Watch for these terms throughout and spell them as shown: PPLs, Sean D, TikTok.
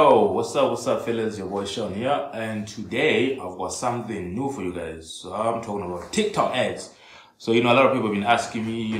Oh, what's up fellas, your boy Sean here, and today I've got something new for you guys. So I'm talking about TikTok ads. So a lot of people have been asking me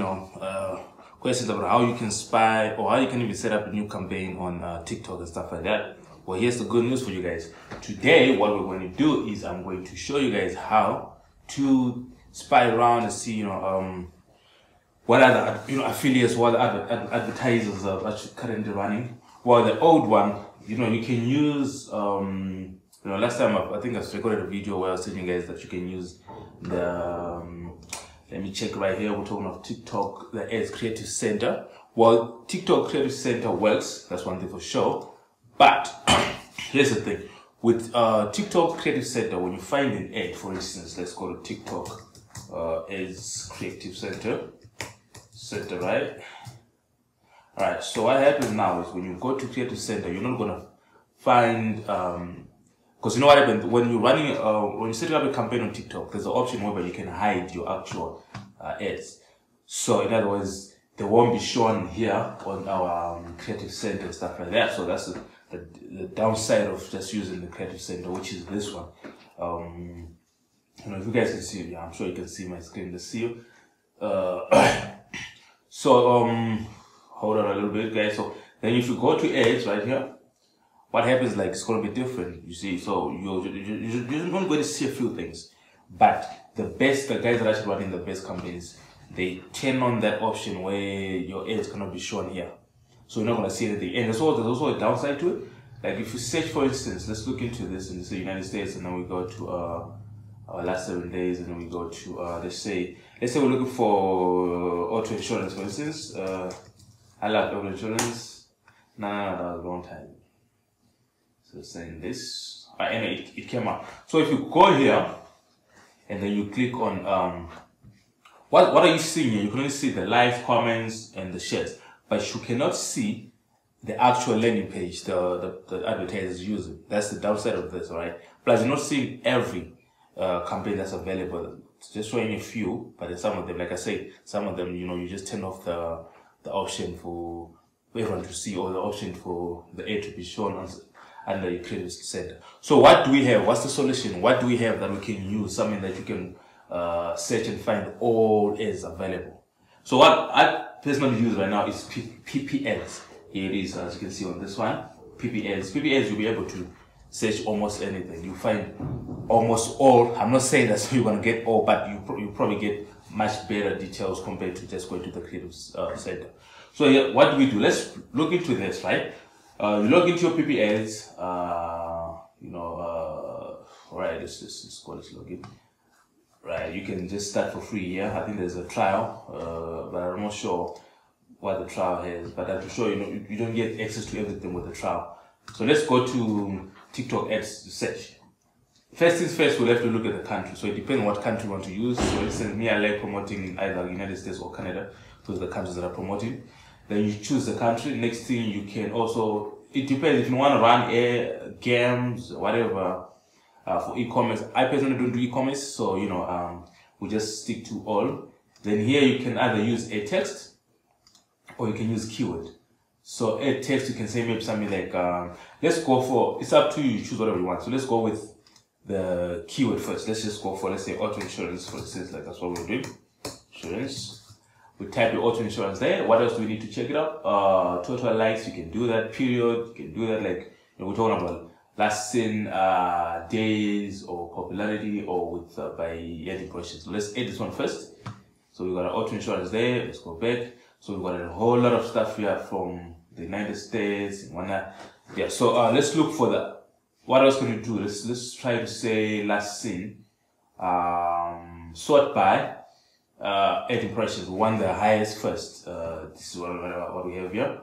questions about how you can spy or how you can even set up a new campaign on TikTok and stuff like that. Well, here's the good news for you guys. Today what we're going to do is I'm going to show you guys how to spy around and see what other affiliates, what other advertisers are actually currently running. Well, the old one, you can use, last time I think I recorded a video where I was telling you guys that you can use the, let me check right here, we're talking about TikTok, the Ads Creative Center. Well, TikTok Creative Center works, that's one thing for sure, but here's the thing, with TikTok Creative Center, when you find an ad, for instance, let's call it TikTok Ads Creative Center, right? Alright, so what happens now is when you go to Creative Center, you're not gonna find, because you know what happens when you're running, when you set up a campaign on TikTok, there's an option where you can hide your actual ads. So in other words, they won't be shown here on our Creative Center and stuff like that. So that's the downside of just using the Creative Center, which is this one. If you guys can see, yeah, I'm sure you can see my screen. Let's see. Hold on a little bit, guys. So then if you go to ads right here, what happens, like, it's going to be different, you see. So you're going to see a few things, but the guys that are actually running the best campaigns, they turn on that option where your ads cannot be shown here, so you're not going to see anything. And there's also a downside to it. Like, if you search, for instance, let's look into this and say United States, and then we go to our last 7 days, and then we go to let's say we're looking for auto insurance, for instance. I love auto insurance. No, that was a long time. So saying this, anyway, it came up. So if you go here and then you click on what are you seeing here? You can only see the live comments and the shares, but you cannot see the actual landing page the advertisers using. That's the downside of this, right? Plus, you're not seeing every campaign that's available. It's just showing a few, but then some of them, like I say, some of them, you just turn off the option for everyone to see, or the option for the ad to be shown under your Creative Center. So what do we have? What's the solution? What do we have that we can use? Something that you can search and find all ads available. So what I personally use right now is PPLs. Here it is, as you can see on this one, PPLs. PPLs, you'll be able to search almost anything. You find almost all. I'm not saying that you're gonna get all, but you probably get much better details compared to just going to the Creative Center. So yeah, what do we do? Let's look into this, right? You log into your PPLs, right, let's call it login. Right, you can just start for free here. Yeah? I think there's a trial, but I'm not sure what the trial has, but I'm sure you don't get access to everything with the trial. So let's go to TikTok ads to search. First things first, we'll have to look at the country. So it depends on what country you want to use. So instance, me, I like promoting in either United States or Canada. Those are the countries that are promoting. Then you choose the country. Next thing, you can also, it depends if you want to run games, whatever, for e-commerce. I personally don't do e-commerce, so we just stick to all. Then here you can either use a text or you can use keyword. So a text, you can say maybe something like, let's go for, it's up to you, choose whatever you want. So let's go with the keyword first. Let's just go for, let's say, auto insurance, for instance. Like, that's what we're doing, insurance. We type your auto insurance there. What else do we need to check it up? Total likes, you can do that. Period, you can do that. Like, we're talking about lasting days or popularity, or with by year depression. So let's add this one first. So we've got our auto insurance there. Let's go back. So we've got a whole lot of stuff here from the United States and whatnot. Yeah, so let's look for that. What else can you do? Let's try to say last seen, sort by ad impressions. We want the highest first. This is what we have here.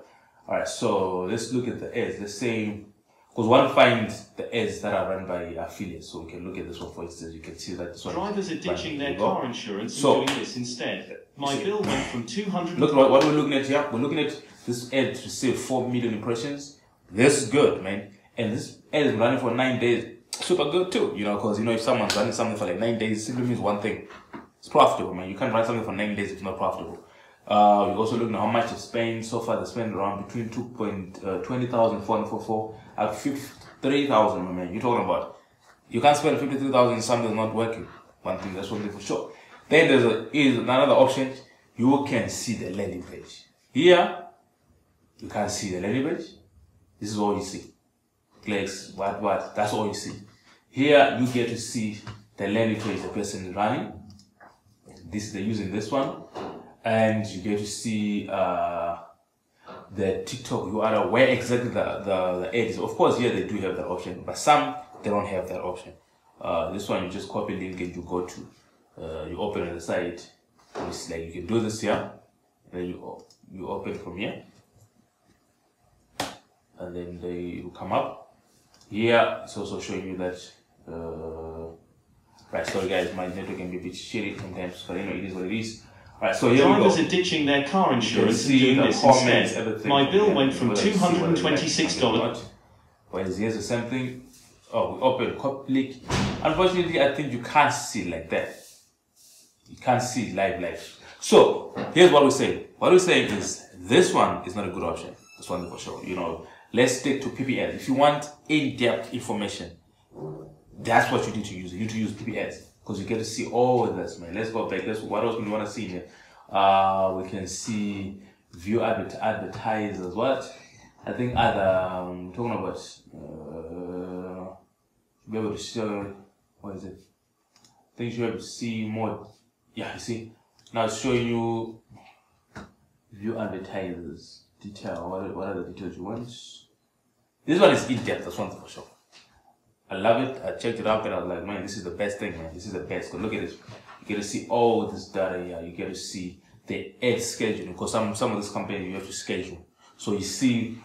All right, so let's look at the ads. Let's say, because one finds the ads that are run by affiliates. So we can look at this one, for instance. You can see that this one. Drivers are ditching their car insurance and doing this instead. My bill went from 200. Look what we're looking at here. We're looking at this ad received 4 million impressions. This is good, man. And this ad is running for 9 days, super good too, because if someone's running something for like 9 days, it simply means one thing, it's profitable, man. You can't run something for 9 days if it's not profitable. We're also looking at how much they spend. So far they spend around between 20,444 at 53,000, my man. You're talking about, you can't spend 53,000 something's not working. One thing, that's one thing for sure. Then there's another option. You can see the landing page. Here, you can't see the landing page. This is all you see. Clicks, what, that's all you see. Here, you get to see the landing page the person is running. This, they're using this one. And you get to see the TikTok URL, where exactly the ad is. Of course, here they do have that option, but some, they don't have that option. This one, you just copy link and you go to, you open on the site. It's like you can do this here, then you open from here, and then they will come up. Here, it's also showing you that, right, sorry guys, my network can be a bit shitty sometimes, but anyway, it is what it is. Alright, so here drivers are ditching their car insurance and doing this instead. My bill went from $226. Well, here's the same thing. Oh, we open, click. Unfortunately, I think you can't see like that. You can't see live. So here's what we're saying. What we're saying is this one is not a good option. This one for sure. You know, let's stick to PPLs. If you want in-depth information, that's what you need to use. You need to use PPLs because you get to see all of this, man. Let's go back. Let's. What else do we want to see here? We can see view advertisers. What? I think other talking about. Be able to show. What is it? I think you should be able to see more. Yeah, you see, now it's showing you view advertisers, detail, what are the details you want? This one is in-depth, that's one for sure. I love it, I checked it out and I was like, man, this is the best thing, man, this is the best. Look at this, you get to see all this data here, you get to see the ad scheduling, because some of this company you have to schedule. So you see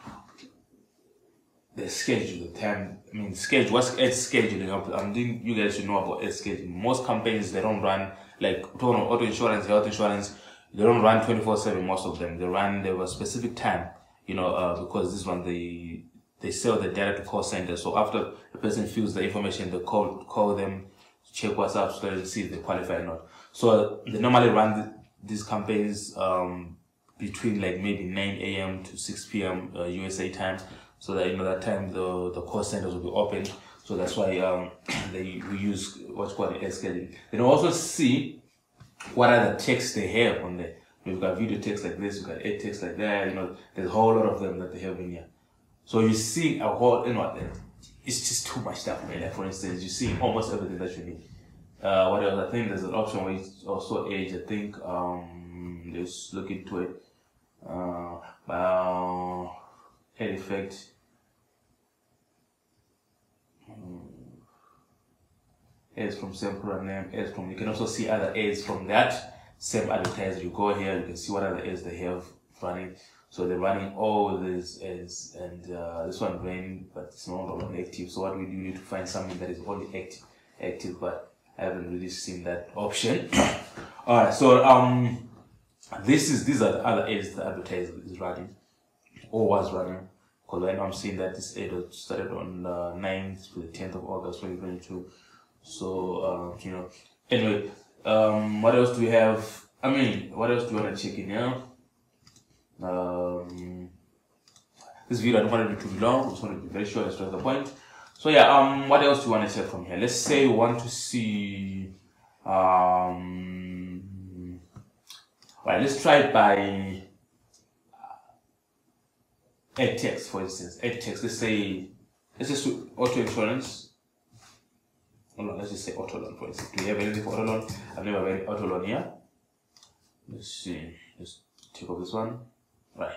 the schedule, the time, I mean schedule, what's ad scheduling? I mean, you guys should know about ad scheduling. Most companies, they don't run, like talking about auto insurance, health insurance, they don't run 24/7. Most of them, they run, they have a specific time, you know, because this one they sell the data to call centers. So after the person fills the information, they call them to check what's up so they can see if they qualify or not. So they normally run these campaigns between like maybe 9 a.m. to 6 p.m. USA time, so that you know that time the call centers will be open. So that's why we use what's called an ad scheduling. They can also see what are the texts they have on there. We've got video text like this, we've got ad text like that, you know, there's a whole lot of them that they have in here. So you see a whole, you know, it's just too much stuff, man. Like for instance, you see almost everything that you need. What else? I think there's an option where it's also age, I think, let's look into it. Head effect. Ads from same product name, ads from, you can also see other ads from that same advertiser. You go here, you can see what other ads they have running. So they're running all these ads, and this one ran, but it's not active. So what we do, need to find something that is only active, but I haven't really seen that option. All right, so these are the other ads the advertiser is running or was running. Because right now I'm seeing that this ad started on the 9th to the 10th of August 2022. So, you know, anyway, what else do we have? I mean, what else do you want to check in here? This video, I don't want it to be too long. I just want to be very short and straight to the point. So yeah, what else do you want to check from here? Let's say you want to see, all right, let's try it by ad text, for instance. Ad text, let's say, let's just do auto insurance. No, let's just say auto loan for instance. Do you have anything for auto loan? I've never read auto loan here. Let's see. Let's take off this one. Right.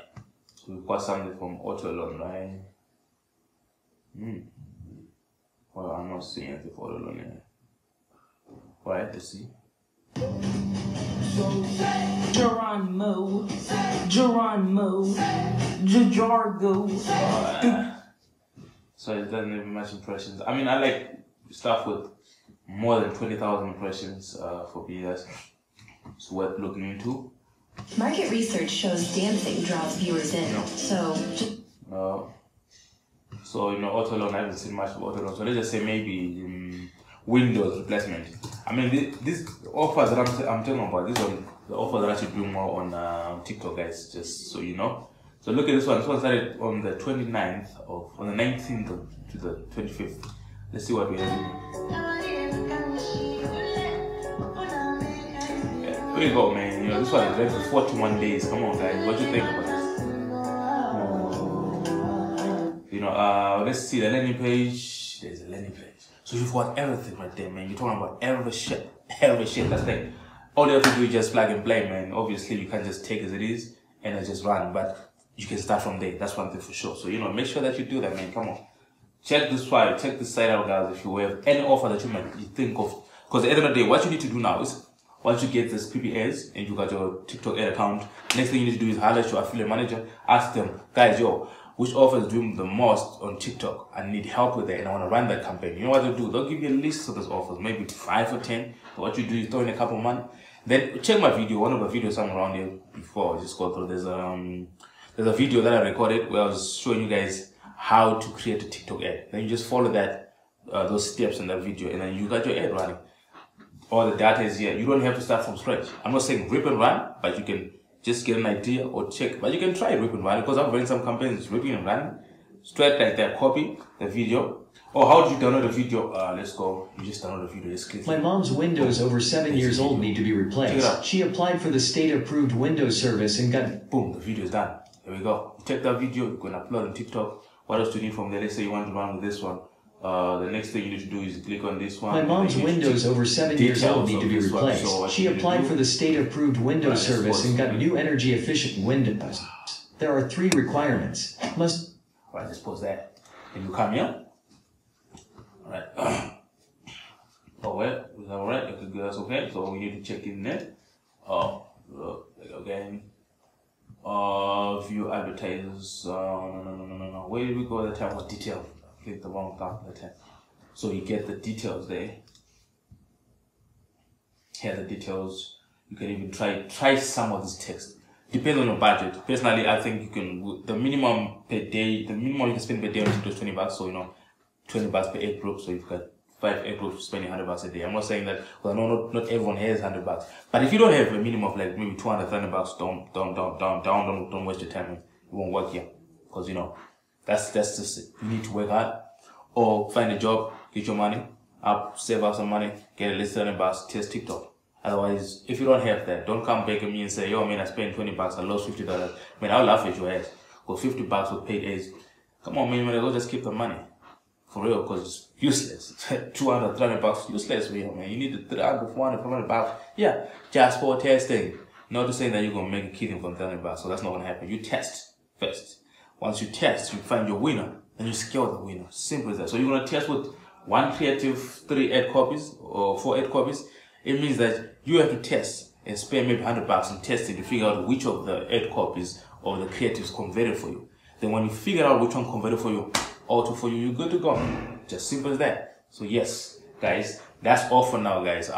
So we've got something from auto loan, right? Well, I'm not seeing anything for auto loan here. Right, let's see. Geronimo, Jargo. Right. So it doesn't even match impressions. I mean, I like stuff with more than 20,000 impressions for PPLs. It's worth looking into. Market research shows dancing draws viewers in. No. So you know, auto loan, I haven't seen much of auto loan. So let's just say maybe Windows replacement. I mean, these offers that I'm talking about, these are the offers are actually doing more on TikTok, guys, just so you know. So look at this one. This one started on the 29th of, on the 19th to the 25th. Let's see what we have. Here you go, man. You know, this one is left for 41 days. Come on, guys. What do you think about this? You know, let's see the landing page. There's a landing page. So you've got everything right there, man. You're talking about every shit. That's like, all you have to do is just plug and play, man. Obviously, you can't just take as it is and just run, but you can start from there. That's one thing for sure. So, you know, make sure that you do that, man. Come on. Check this file. Check this site out, guys, if you have any offer that you think of. Because at the end of the day, what you need to do now is, once you get this PPLs and you got your TikTok ad account, next thing you need to do is highlight your affiliate manager, ask them, guys, yo, which offer is doing the most on TikTok? I need help with that and I want to run that campaign. You know what they'll do? They'll give you a list of those offers, maybe 5 or 10. So what you do is throw in a couple of money. Then check my video, one of my videos somewhere around here before I just go through. There's a video that I recorded where I was showing you guys how to create a TikTok ad. Then you just follow that, those steps in that video, and then you got your ad running. All the data is here. You don't have to start from scratch. I'm not saying rip and run, but you can just get an idea or check. But you can try rip and run, because I've run some campaigns ripping and running. Straight like that, copy the video. Oh, how do you download a video? Let's go. You just download a video. Just click. My mom's Windows over 7 years old need to be replaced. She applied for the state-approved Windows service and got... Boom, the video is done. There we go. You take that video. You can upload on TikTok. What else do you need from there? Let's say you want to run with this one. The next thing you need to do is click on this one. My mom's Windows over 7 years old need to be replaced. She applied for the state-approved Windows service and got new energy-efficient Windows. There are 3 requirements. Must... Alright, let's pause that. Then you come here. Alright. Oh, well, is that alright? That's okay. So we need to check in there. Oh, look, again. View advertisers. No. Where did we go at the time? What detail? Click the wrong button. So you get the details there. Here are the details. You can even try some of this text. Depends on your budget. Personally, I think you can, the minimum you can spend per day on TikTok is $20. So, you know, $20 per ad group. So you've got 5 ad groups spending $100 a day. I'm not saying that, because not everyone has $100. But if you don't have a minimum of like maybe $200, $300, don't waste your time. It won't work here. Because, you know, that's just it. You need to work hard or find a job, get your money up, save up some money, get a list of bucks, test TikTok. Otherwise, if you don't have that, don't come back at me and say, yo, man, I spent $20, I lost $50. Man, I'll laugh at your ass. Go $50 with paid ads. Come on, man, go just keep the money. For real, because it's useless. $200, $300, useless for you, man. You need the $300, $400, $500. Yeah, just for testing. Not to say that you're going to make a killing from $300. So that's not going to happen. You test first. Once you test, you find your winner, and you scale the winner. Simple as that. So you're going to test with 1 creative, 3 ad copies, or 4 ad copies. It means that you have to test and spend maybe $100 on testing to figure out which of the ad copies or the creatives converted for you. Then when you figure out which one converted for you, auto for you, you're good to go. Just simple as that. So yes, guys, that's all for now, guys.